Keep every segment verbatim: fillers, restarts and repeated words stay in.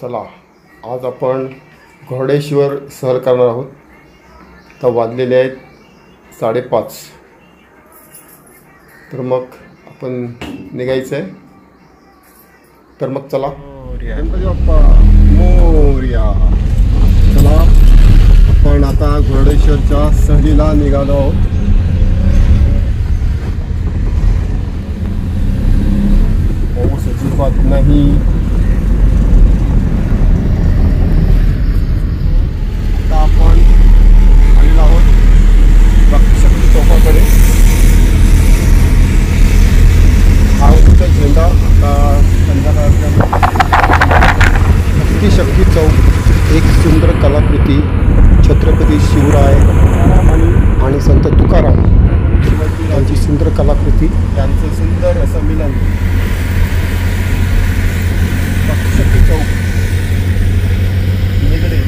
चला आज आपण घोरडेश्वर सहल करणार आहोत। तर वाजलेले आहेत साडेपाच। तर मग आपण निघायचं आहे। तर मग चला गणपती बाप्पा मोरया। चला आपण आता घोरडेश्वरच्या सहलीला निघालो आहोत। पाऊस अजिबात नाही। शक्ती चौक एक सुंदर कलाकृती छत्रपती शिवराय आणि संत तुकाराम यांची सुंदर कलाकृती, त्यांचं सुंदर असं मिलन। शक्ती चौक निगडे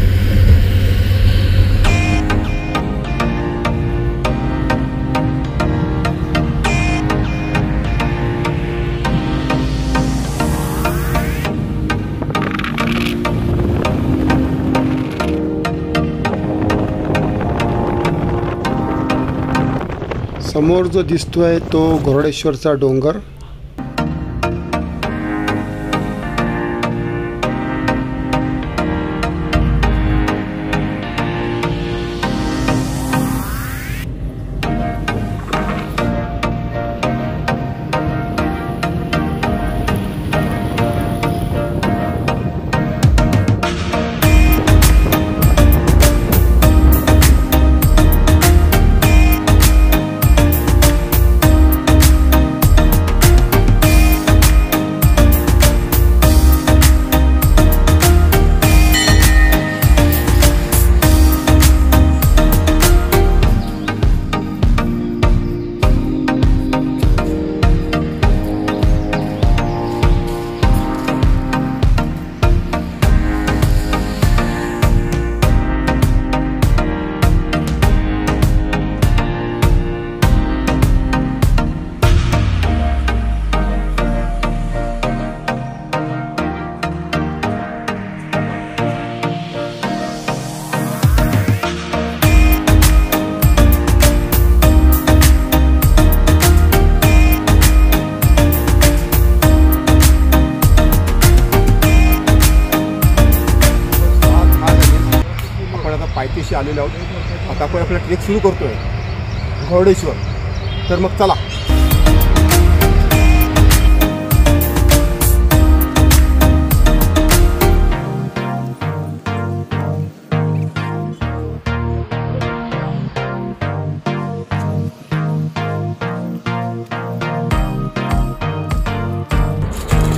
समोर जो दिसतो आहे तो घोरडेश्वरचा डोंगर। पायथ्याशी आलेलो आहोत। आता आपण आपला ट्रेक सुरू करतोय घोरडेश्वर। तर मग चला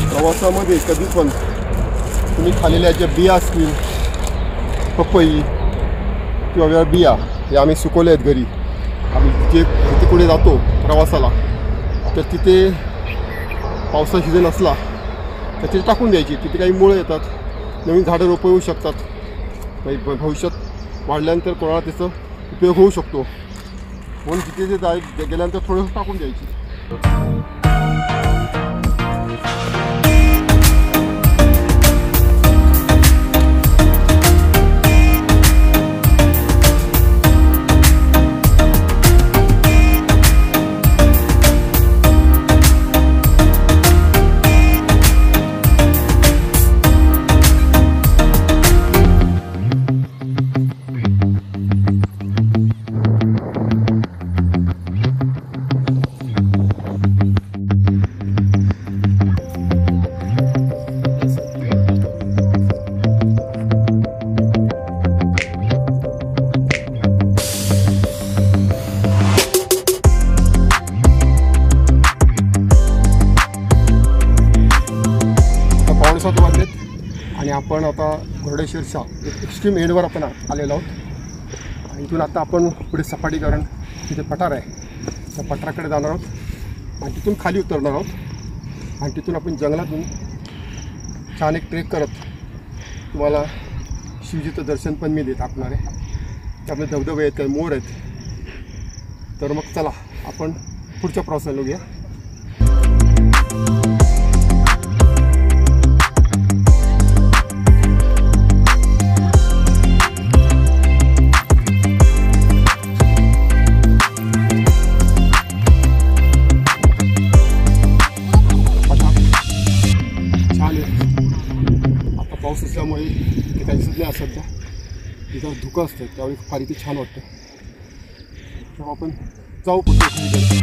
प्रवासामध्ये कधी पण तुम्ही खाल्लेल्या ज्या बिया असतील, पपई किंवा बिया, हे आम्ही सुकवले आहेत घरी। आम्ही जे तिकडे जातो प्रवासाला तर तिथे पावसाचा सीझन असला तर तिथे टाकून द्यायची। तिथे काही मुळं येतात, नवीन झाडं रोपं होऊ शकतात, म्हणजे भविष्यात वाढल्यानंतर कोणाला त्याचा उपयोग होऊ शकतो म्हणून तिथे जे जाय गेल्यानंतर थोडंसं टाकून द्यायची। आणि आपण आता घोरडेश्वरच्या एक एक्स्ट्रीम एंडवर आपण आलेलो आहोत। आणि इथून आता आपण पुढे सपाटीकरण तिथे पठार आहे, त्या पठाराकडे जाणार आहोत आणि तिथून खाली उतरणार आहोत। आणि तिथून आपण जंगलातून छान एक ट्रेक करत तुम्हाला शिवजीचं दर्शन पण मी देत आपणार आहे। त्यामुळे धबधबे आहेत, काही मोर आहेत। तर मग चला आपण पुढच्या प्रवासाला घेऊया। पाऊस असल्यामुळे ते काही सुद्धा असतात सध्या तिथं धुकं असतं त्यावेळी फार इथे छान वाटतं. तेव्हा आपण जाऊ कुठे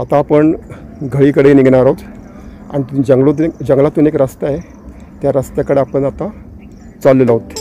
आता आपण घळीकडे निघणार आहोत आणि जंगलातून जंगलातून एक रस्ता आहे त्या रस्त्याकडे आपण आता चाललेलो आहोत.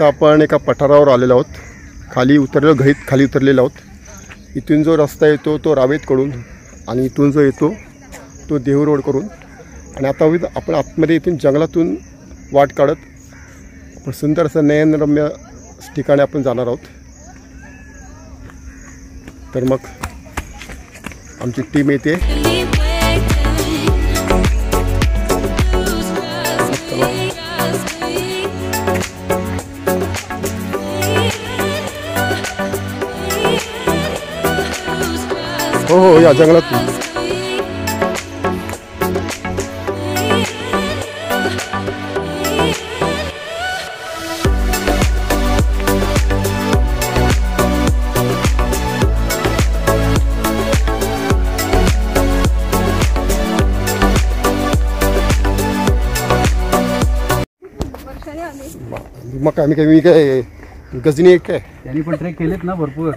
आता आपण एका पठारावर आलेलो आहोत. खाली उतरलो घळीत खाली उतरलेलो आहोत. इथून जो रस्ता येतो तो रावेतकडून आणि इथून जो येतो तो देहू रोडकडून आणि आता विथ आपण आतमध्ये इथून जंगलातून वाट काढत आपण सुंदर असं नयनरम्य ठिकाणी आपण जाणार आहोत. तर मग आमची टीम येते हो हो या जंगलातून मग आम्ही काय मी काय गजनी एक काय त्यांनी पण ट्रेक केलेत ना भरपूर.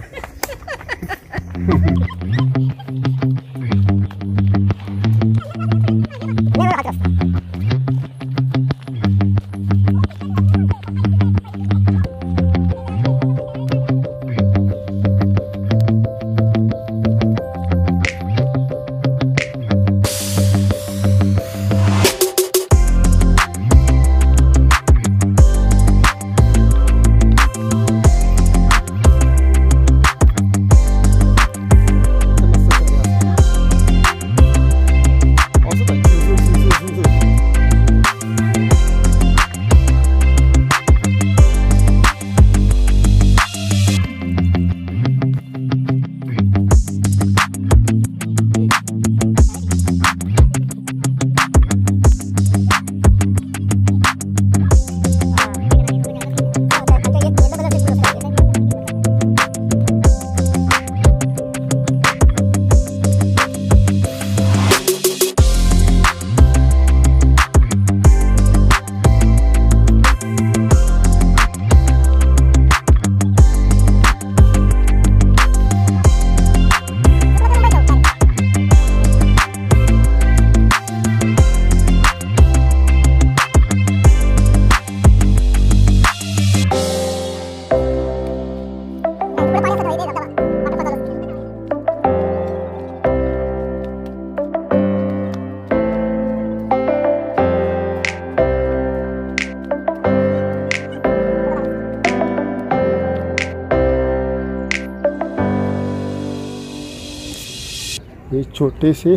हे छोटेसे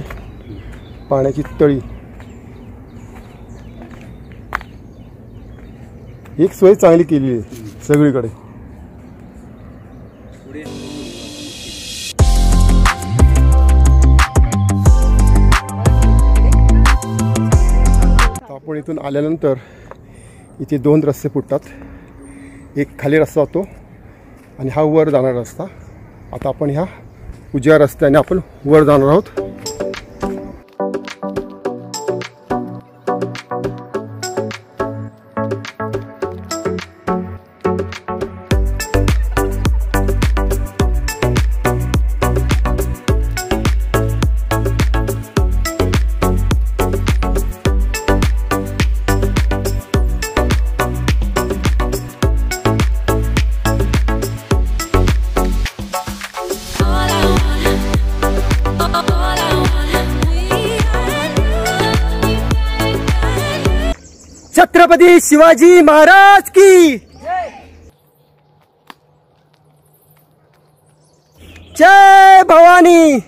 पाण्याची तळी एक सोय चांगली केली आहे सगळीकडे। आपण इथून आल्यानंतर इथे दोन रस्ते फुटतात, एक खाली रस्ता होतो आणि हा वर जाणारा रस्ता। आता आपण ह्या उजव्या रस्त्याने आपण वर जाणार आहोत। छत्रपति शिवाजी महाराज की जय भवानी।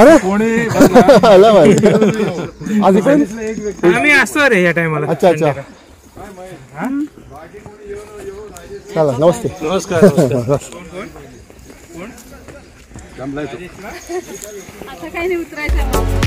अरे आज आम्ही असतो रे या टाइमला। अच्छा अच्छा चला नमस्ते नमस्कार आता काही नाही उतरायचं।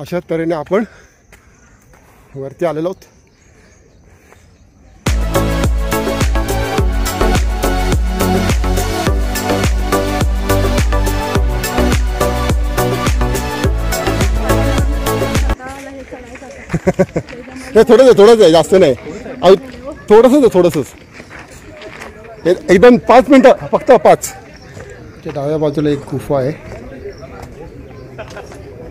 अशा तऱ्हेने आपण वरती आलेलो आहोत। थोडंसं थोडंसं आहे, जास्त नाही, थोडंसंच आहे, थोडंसंच, एकदम पाच मिनटं फक्त पाच। डाव्या बाजूला एक गुफा आहे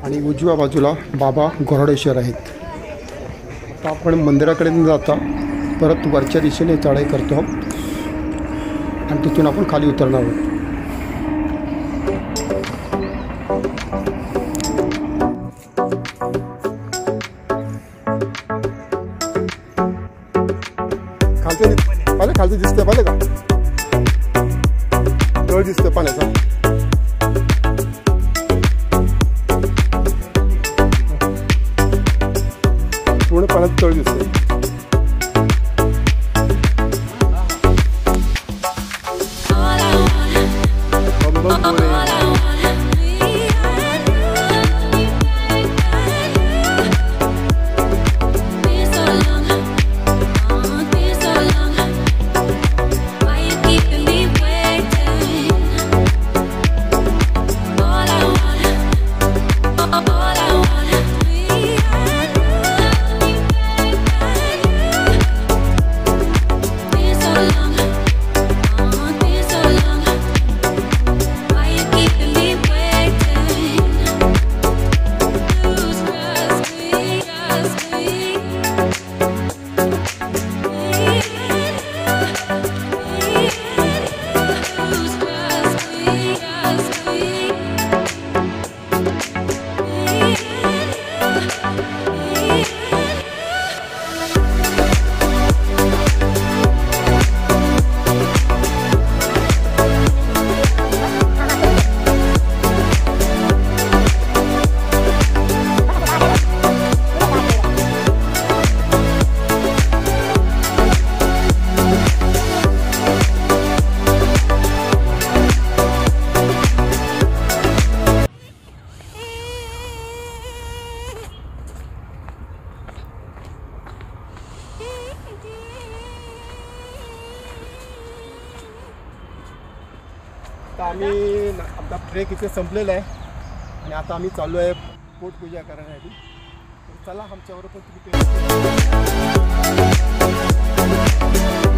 आणि उजव्या बाजूला बाबा घोराडेश्वर आहेत। आता आपण मंदिराकडे न जाता परत वरच्या दिशेने चढाई करतो आहोत आणि तिथून आपण खाली उतरणार आहोत। खालचं पाहिलं, खालचं दिसतंय पाहिलं का, तळ दिसतंय पाण्याचा। पाण्यात तळ दिसतंय। आता आम्ही आमचा ट्रेक इथे संपलेला आहे आणि आता आम्ही चालू आहे पोट पूजा करण्यासाठी. चला आमच्याबरोबर तुम्ही